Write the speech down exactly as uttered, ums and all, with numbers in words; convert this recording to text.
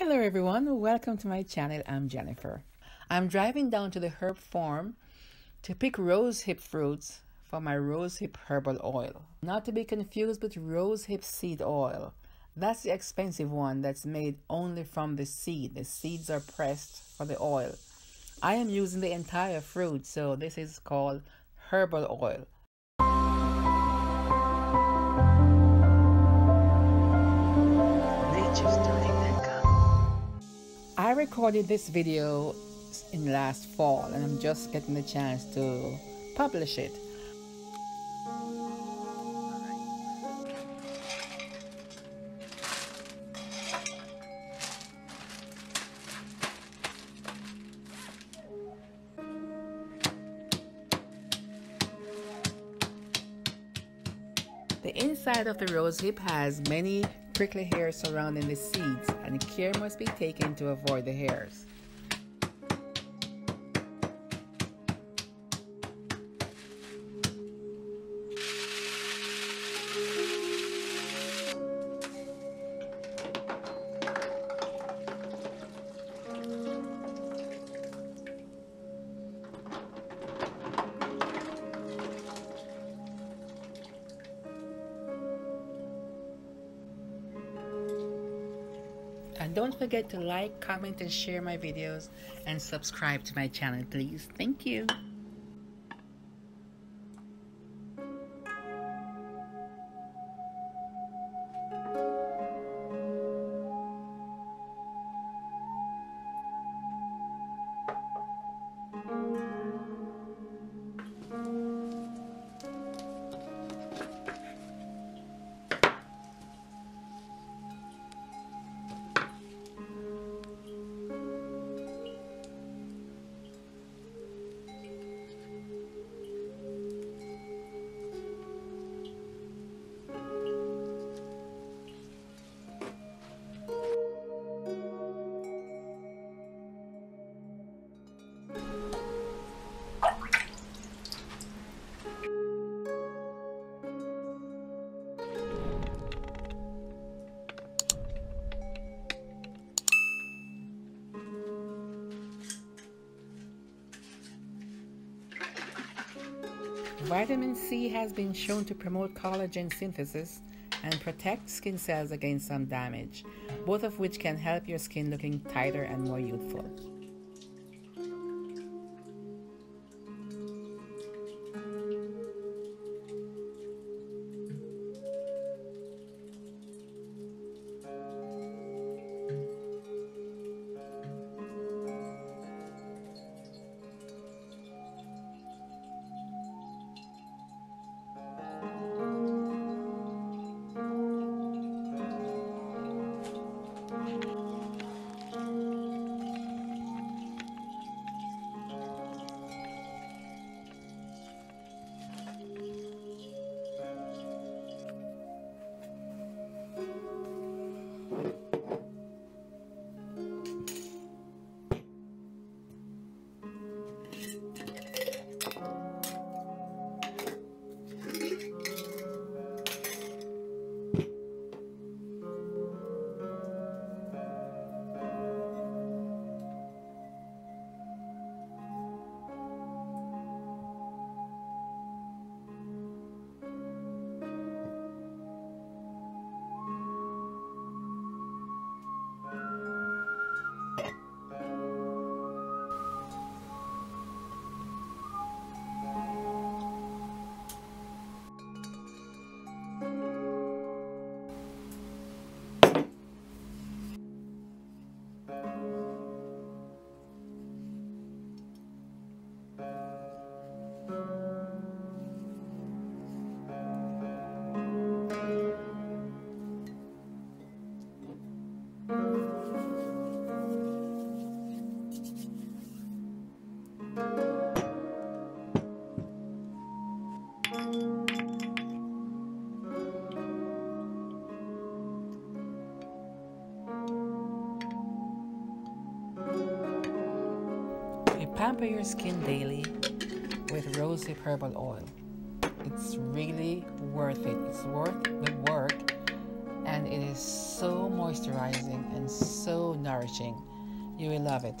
Hello everyone, welcome to my channel. I'm Jennifer. I'm driving down to the herb farm to pick rosehip fruits for my rosehip herbal oil. Not to be confused with rosehip seed oil. That's the expensive one that's made only from the seed. The seeds are pressed for the oil. I am using the entire fruit, so this is called herbal oil. Nature's time. I recorded this video in last fall and I'm just getting the chance to publish it. The inside of the rosehip has many prickly hairs surrounding the seeds, and care must be taken to avoid the hairs. And don't forget to like, comment, and share my videos, and subscribe to my channel, please. Thank you. Vitamin C has been shown to promote collagen synthesis and protect skin cells against some damage, both of which can help your skin looking tighter and more youthful. Pamper your skin daily with rosehip herbal oil. It's really worth it. It's worth the work, and and it is so moisturizing and so nourishing. You will love it.